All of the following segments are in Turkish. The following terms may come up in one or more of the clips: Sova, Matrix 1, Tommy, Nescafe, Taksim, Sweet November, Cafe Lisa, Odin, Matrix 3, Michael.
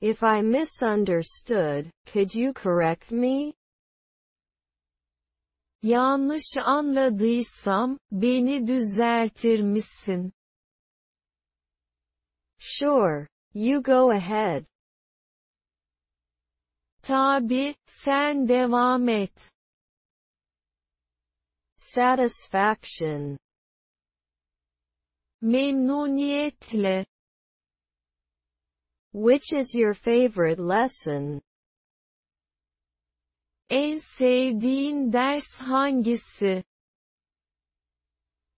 If I misunderstood, could you correct me? Yanlış anladıysam, beni düzeltir misin? Sure, you go ahead. Tabii, sen devam et. Satisfaction. Memnuniyetle. Which is your favorite lesson? En sevdiğin ders hangisi?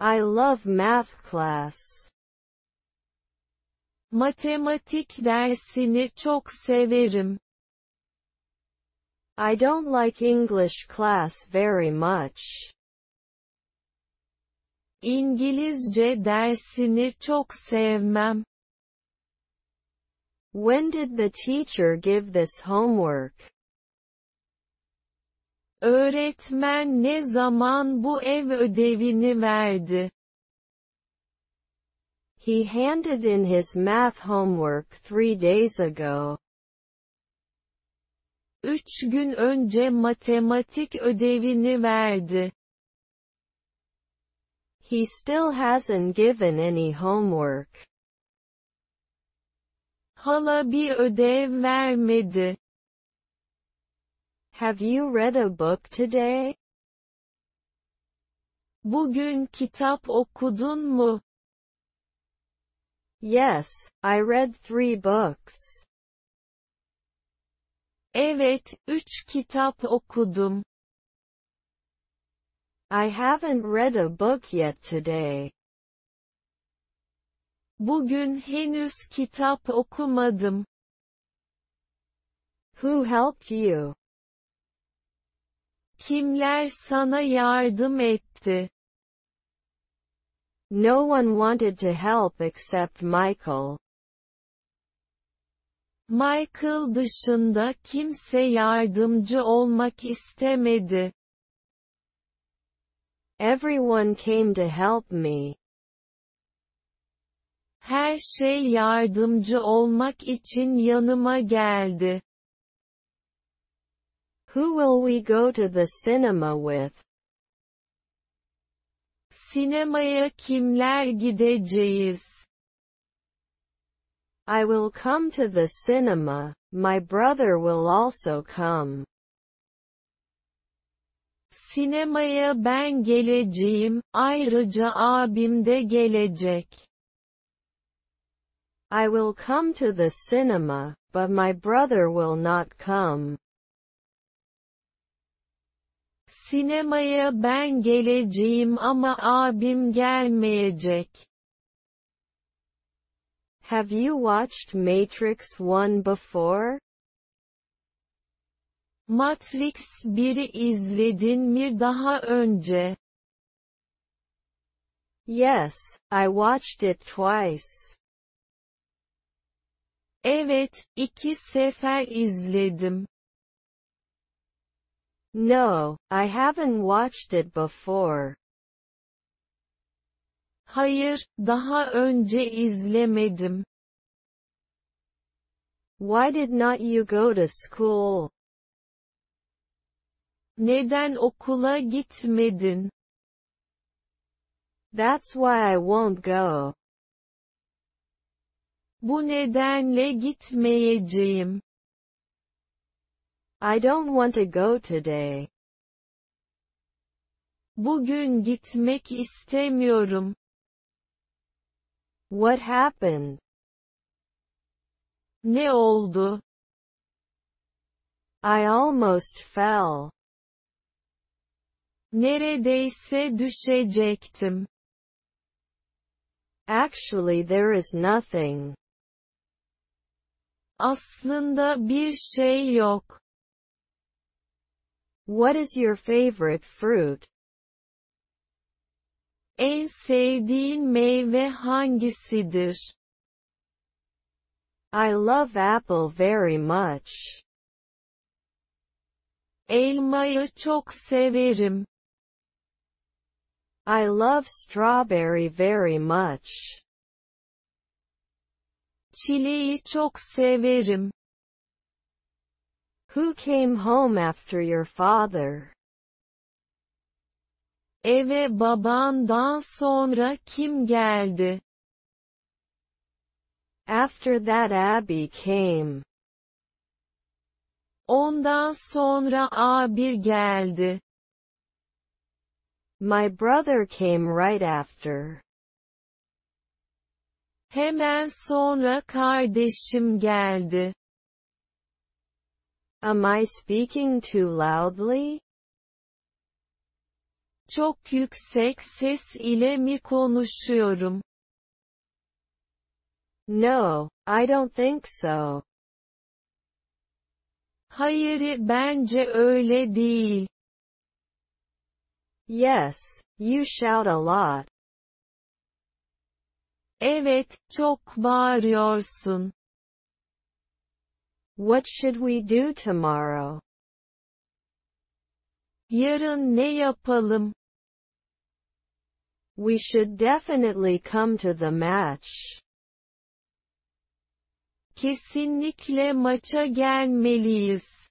I love math class. Matematik dersini çok severim. I don't like English class very much. İngilizce dersini çok sevmem. When did the teacher give this homework? Öğretmen ne zaman bu ev ödevini verdi? He handed in his math homework 3 days ago. 3 gün önce matematik ödevini verdi. He still hasn't given any homework. Hala bir ödev vermedi. Have you read a book today? Bugün kitap okudun mu? Yes, I read 3 books. Evet, 3 kitap okudum. I haven't read a book yet today. Bugün henüz kitap okumadım. Who helped you? Kimler sana yardım etti? No one wanted to help except Michael. Michael dışında kimse yardımcı olmak istemedi. Everyone came to help me. Her şey yardımcı olmak için yanıma geldi. Who will we go to the cinema with? Sinemaya kimler gideceğiz? I will come to the cinema. My brother will also come. Sinemaya ben geleceğim, ayrıca abim de gelecek. I will come to the cinema, but my brother will not come. Sinemaya ben geleceğim ama abim gelmeyecek. Have you watched Matrix 1 before? Matrix 1'i izledin mi daha önce? Yes, I watched it twice. Evet, 2 sefer izledim. No, I haven't watched it before. Hayır, daha önce izlemedim. Why did not you go to school? Neden okula gitmedin? That's why I won't go. Bu nedenle gitmeyeceğim. I don't want to go today. Bugün gitmek istemiyorum. What happened? Ne oldu? I almost fell. Neredeyse düşecektim. Actually, there is nothing. Aslında bir şey yok. What is your favorite fruit? En sevdiğin meyve hangisidir? I love apple very much. Elmayı çok severim. I love strawberry very much. Çileği çok severim. Who came home after your father? Eve babandan sonra kim geldi? After that Abby came. Ondan sonra A1 geldi. My brother came right after. Hemen sonra kardeşim geldi. Am I speaking too loudly? Çok yüksek ses ile mi konuşuyorum? No, I don't think so. Hayır, bence öyle değil. Yes, you shout a lot. Evet, çok bağırıyorsun. What should we do tomorrow? Yarın ne yapalım? We should definitely come to the match. Kesinlikle maça gelmeliyiz.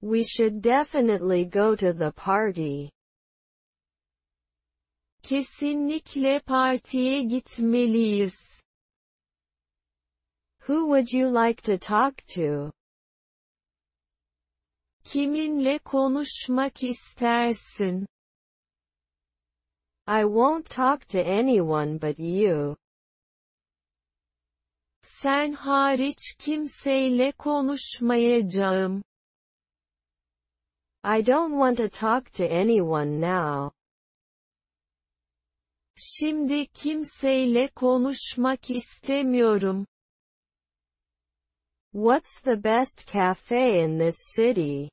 We should definitely go to the party. Kesinlikle partiye gitmeliyiz. Who would you like to talk to? Kiminle konuşmak istersin? I won't talk to anyone but you. Sen hariç kimseyle konuşmayacağım. I don't want to talk to anyone now. Şimdi kimseyle konuşmak istemiyorum. What's the best cafe in this city?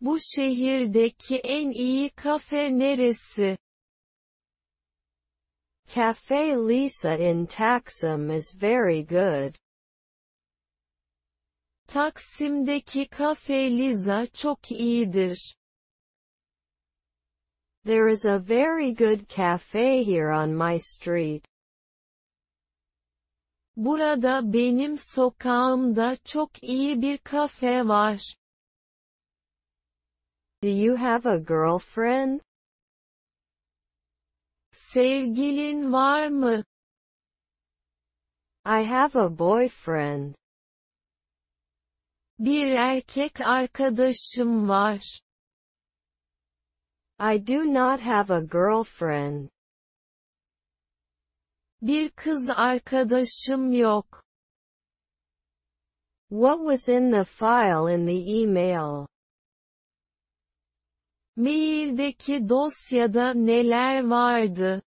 Bu şehirdeki en iyi kafe neresi? Cafe Lisa in Taksim is very good. Taksim'deki Cafe Lisa çok iyidir. There is a very good cafe here on my street. Burada benim sokağımda çok iyi bir kafe var. Do you have a girlfriend? Sevgilin var mı? I have a boyfriend. Bir erkek arkadaşım var. I do not have a girlfriend. Bir kız arkadaşım yok. What was in the file in the email? Maildeki dosyada neler vardı?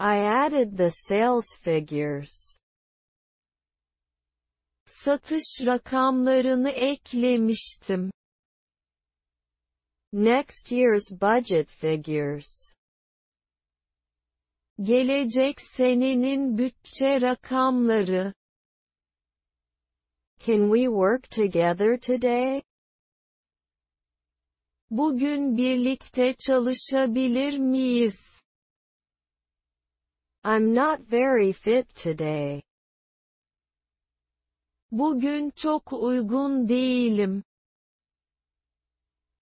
I added the sales figures. Satış rakamlarını eklemiştim. Next year's budget figures. Gelecek senenin bütçe rakamları. Can we work together today? Bugün birlikte çalışabilir miyiz? I'm not very fit today. Bugün çok uygun değilim.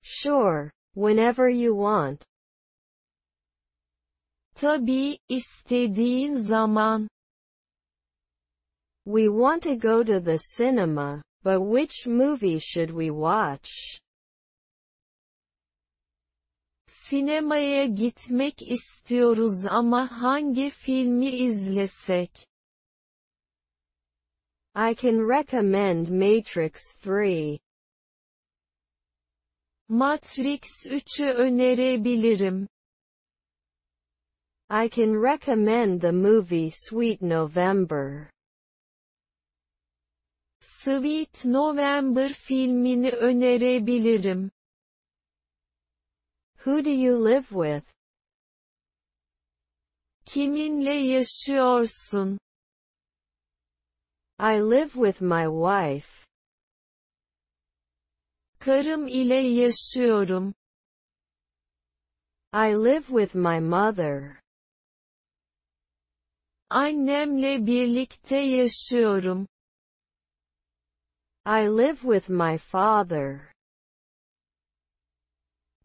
Sure, whenever you want. Tabii, istediğin zaman. We want to go to the cinema, but which movie should we watch? Sinemaya gitmek istiyoruz ama hangi filmi izlesek? I can recommend Matrix 3. Matrix 3'ü önerebilirim. I can recommend the movie Sweet November. Sweet November filmini önerebilirim. Who do you live with? Kiminle yaşıyorsun? I live with my wife. Karım ile yaşıyorum. I live with my mother. Annemle birlikte yaşıyorum. I live with my father.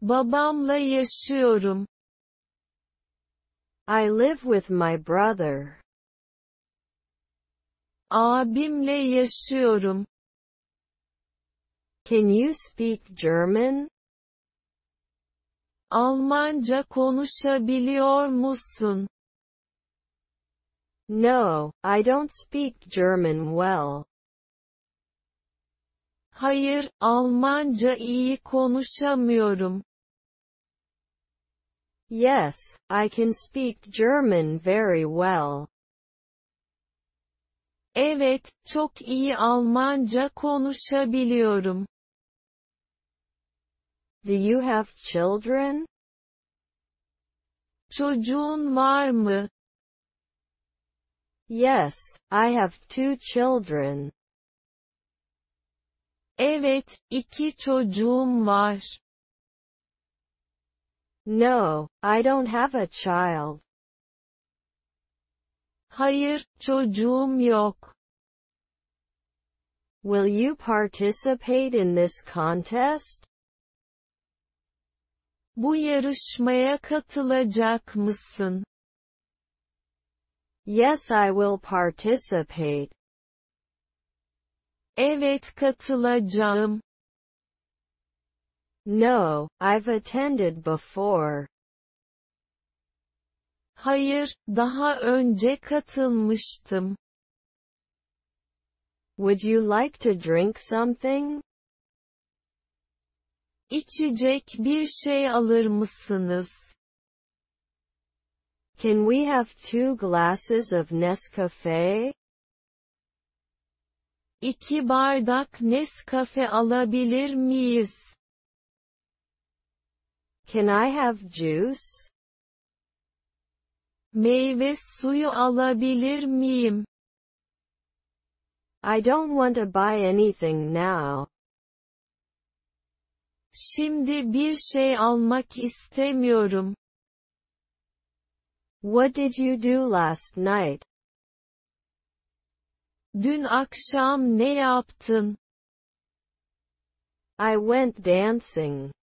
Babamla yaşıyorum. I live with my brother. Abimle yaşıyorum. Can you speak German? Almanca konuşabiliyor musun? No, I don't speak German well. Hayır, Almanca iyi konuşamıyorum. Yes, I can speak German very well. Evet, çok iyi Almanca konuşabiliyorum. Do you have children? Çocuğun var mı? Yes, I have two children. Evet, iki çocuğum var. No, I don't have a child. Hayır, çocuğum yok. Will you participate in this contest? Bu yarışmaya katılacak mısın? Yes, I will participate. Evet, katılacağım. No, I've attended before. Hayır, daha önce katılmıştım. Would you like to drink something? İçecek bir şey alır mısınız? Can we have two glasses of Nescafe? İki bardak Nescafe alabilir miyiz? Can I have juice? Meyve suyu alabilir miyim? I don't want to buy anything now. Şimdi bir şey almak istemiyorum. What did you do last night? Dün akşam ne yaptın? I went dancing.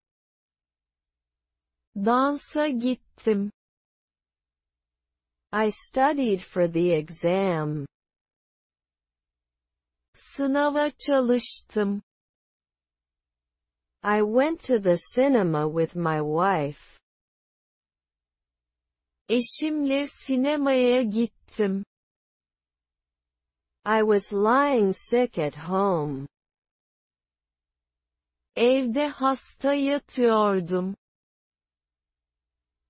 Dansa gittim. I studied for the exam. Sınava çalıştım. I went to the cinema with my wife. Eşimle sinemaya gittim. I was lying sick at home. Evde hasta yatıyordum.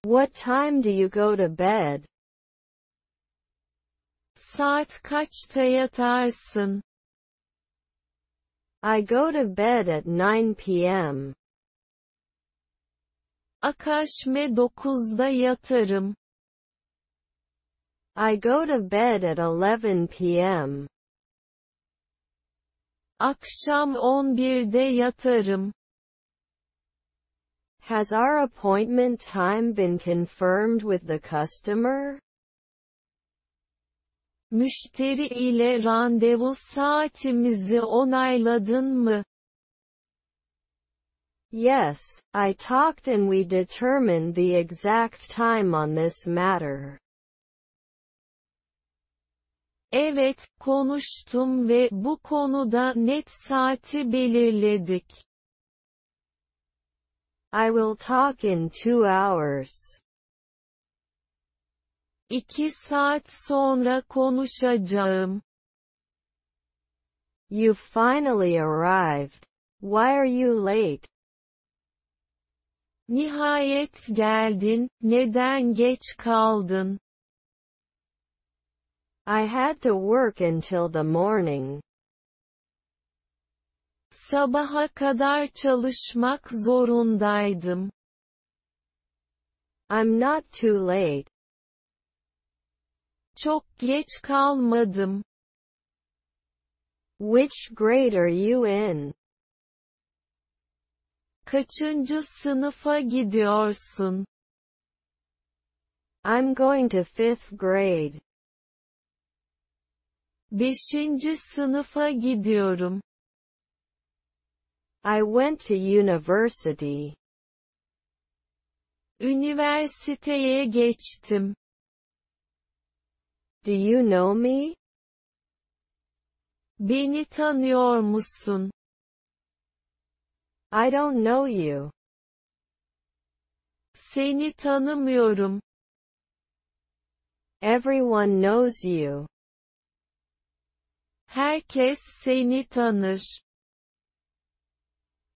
What time do you go to bed? Saat kaçta yatarsın? I go to bed at 9 p.m. Akaşme 9'da yatarım. I go to bed at 11 p.m. Akşam 11'de yatarım. Has our appointment time been confirmed with the customer? Müşteri ile randevu saatimizi onayladın mı? Yes, I talked and we determined the exact time on this matter. Evet, konuştum ve bu konuda net saati belirledik. I will talk in 2 hours. 2 saat sonra konuşacağım. You finally arrived. Why are you late? Nihayet geldin, neden geç kaldın? I had to work until the morning. Sabaha kadar çalışmak zorundaydım. I'm not too late. Çok geç kalmadım. Which grade are you in? Kaçıncı sınıfa gidiyorsun? I'm going to 5th grade. Beşinci sınıfa gidiyorum. I went to university. Üniversiteye geçtim. Do you know me? Beni tanıyor musun? I don't know you. Seni tanımıyorum. Everyone knows you. Herkes seni tanır.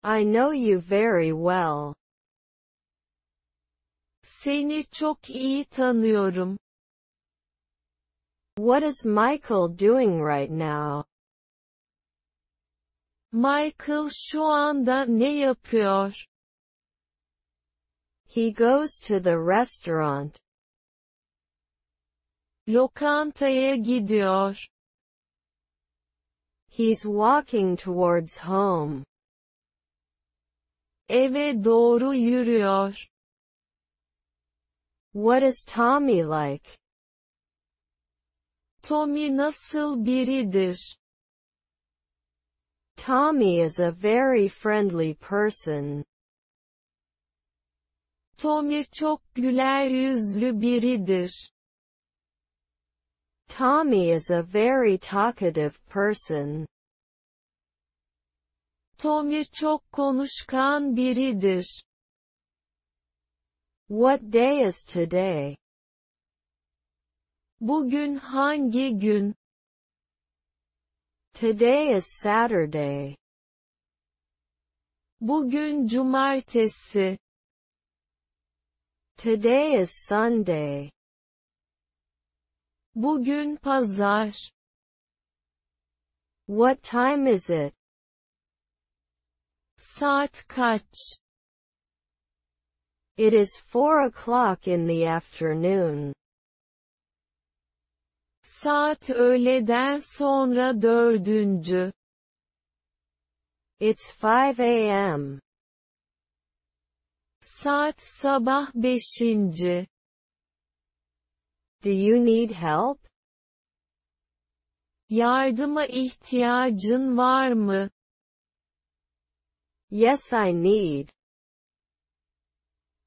I know you very well. Seni çok iyi tanıyorum. What is Michael doing right now? Michael şu anda ne yapıyor? He goes to the restaurant. Lokantaya gidiyor. He's walking towards home. Eve doğru yürüyor. What is Tommy like? Tommy nasıl biridir? Tommy is a very friendly person. Tommy çok güler yüzlü biridir. Tommy is a very talkative person. Tommy çok konuşkan biridir. What day is today? Bugün hangi gün? Today is Saturday. Bugün cumartesi. Today is Sunday. Bugün pazar. What time is it? Saat kaç? It is 4 o'clock in the afternoon. Saat öğleden sonra 4. It's 5 a.m. Saat sabah 5. Do you need help? Yardıma ihtiyacın var mı? Yes, I need.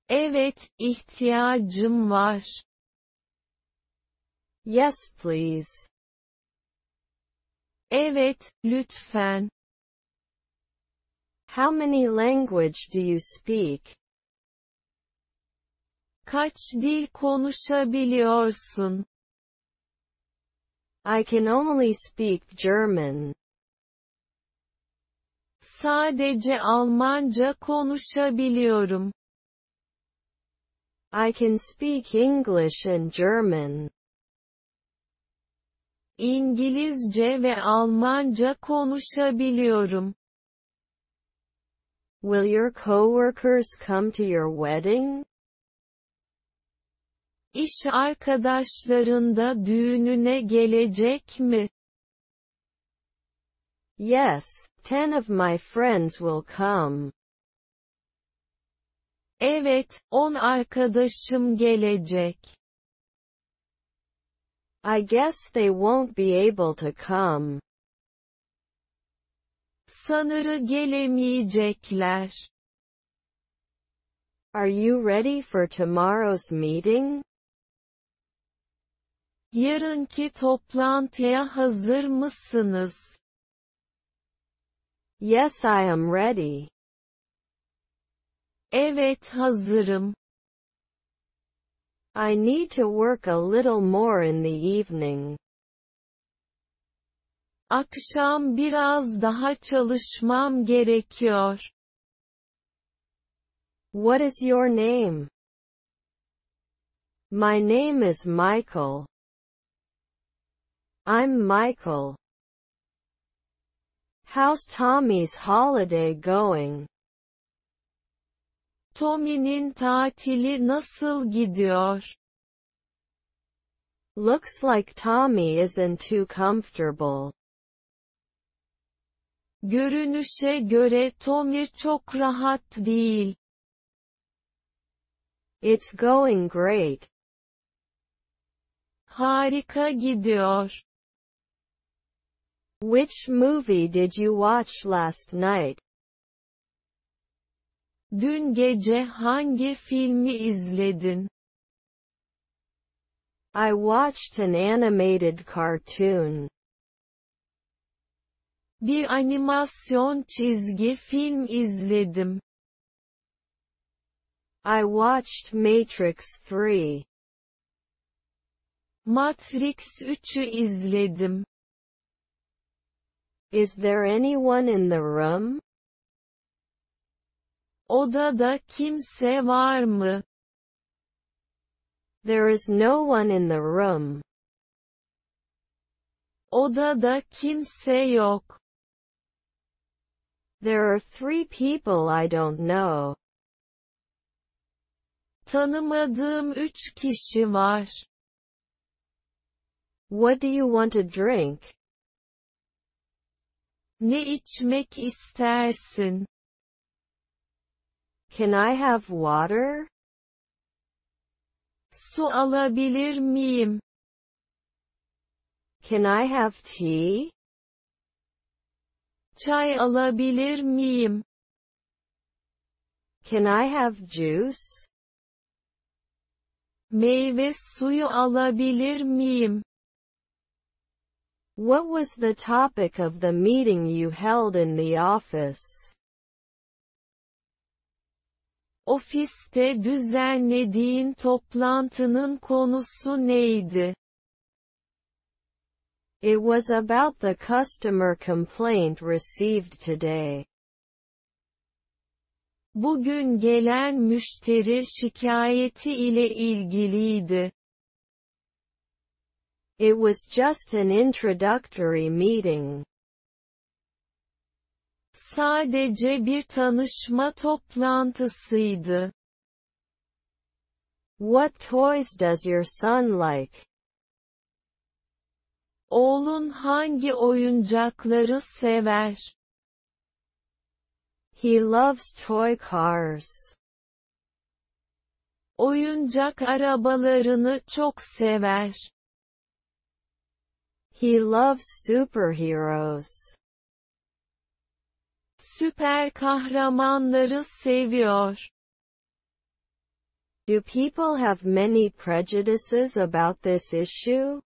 Evet, ihtiyacım var. Yes, please. Evet, lütfen. How many languages do you speak? Kaç dil konuşabiliyorsun? I can only speak German. Sadece Almanca konuşabiliyorum. I can speak English and German. İngilizce ve Almanca konuşabiliyorum. Will your coworkers come to your wedding? İş arkadaşların da düğününe gelecek mi? Yes, 10 of my friends will come. Evet, 10 arkadaşım gelecek. I guess they won't be able to come. Sanırım gelemeyecekler. Are you ready for tomorrow's meeting? Yarınki toplantıya hazır mısınız? Yes, I am ready. Evet, hazırım. I need to work a little more in the evening. Akşam biraz daha çalışmam gerekiyor. What is your name? My name is Michael. I'm Michael. How's Tommy's holiday going? Tommy'nin tatili nasıl gidiyor? Looks like Tommy isn't too comfortable. Görünüşe göre Tommy çok rahat değil. It's going great. Harika gidiyor. Which movie did you watch last night? Dün gece hangi filmi izledin? I watched an animated cartoon. Bir animasyon çizgi film izledim. I watched Matrix 3. Matrix 3'ü izledim. Is there anyone in the room? Odada kimse var mı? There is no one in the room. Odada kimse yok. There are three people I don't know. Tanımadığım üç kişi var. What do you want to drink? Ne içmek istersin? Can I have water? Su alabilir miyim? Can I have tea? Çay alabilir miyim? Can I have juice? Meyve suyu alabilir miyim? What was the topic of the meeting you held in the office? Ofiste düzenlediğin toplantının konusu neydi? It was about the customer complaint received today. Bugün gelen müşteri şikayeti ile ilgiliydi. It was just an introductory meeting. Sadece bir tanışma toplantısıydı. What toys does your son like? Oğlun hangi oyuncakları sever? He loves toy cars. Oyuncak arabalarını çok sever. He loves superheroes. Süper kahramanları seviyor. Do people have many prejudices about this issue?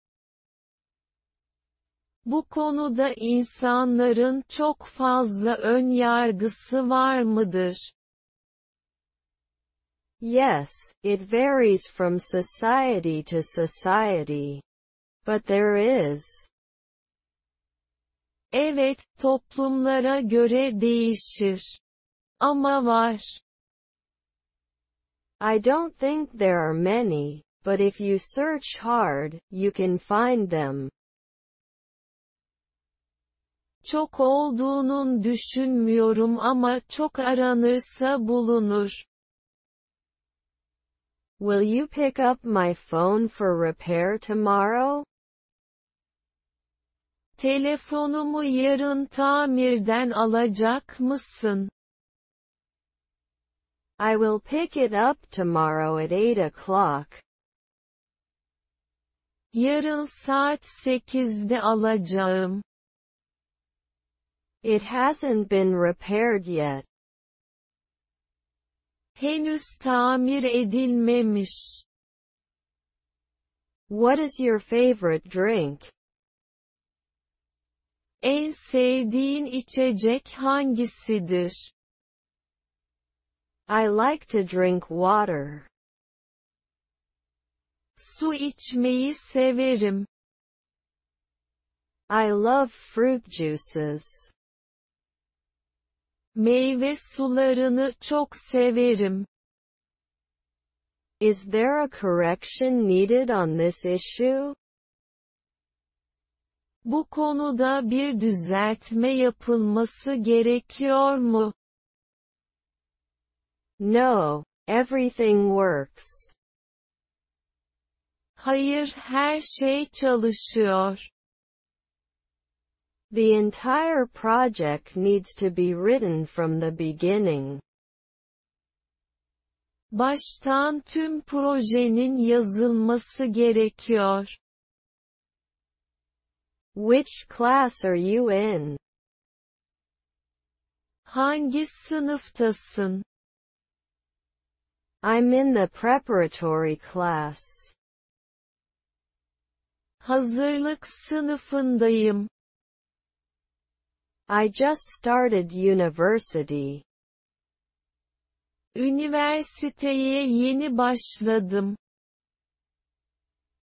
Bu konuda insanların çok fazla ön yargısı var mıdır? Yes, it varies from society to society. But there is. Evet, toplumlara göre değişir. Ama var. I don't think there are many, but if you search hard, you can find them. Çok olduğunun düşünmüyorum ama çok aranırsa bulunur. Will you pick up my phone for repair tomorrow? Telefonumu yarın tamirden alacak mısın? I will pick it up tomorrow at 8 o'clock. Yarın saat 8'de alacağım. It hasn't been repaired yet. Henüz tamir edilmemiş. What is your favorite drink? En sevdiğin içecek hangisidir? I like to drink water. Su içmeyi severim. I love fruit juices. Meyve sularını çok severim. Is there a correction needed on this issue? Bu konuda bir düzeltme yapılması gerekiyor mu? No, everything works. Hayır, her şey çalışıyor. The entire project needs to be written from the beginning. Baştan tüm projenin yazılması gerekiyor. Which class are you in? Hangi sınıftasın? I'm in the preparatory class. Hazırlık sınıfındayım. I just started university. Üniversiteye yeni başladım.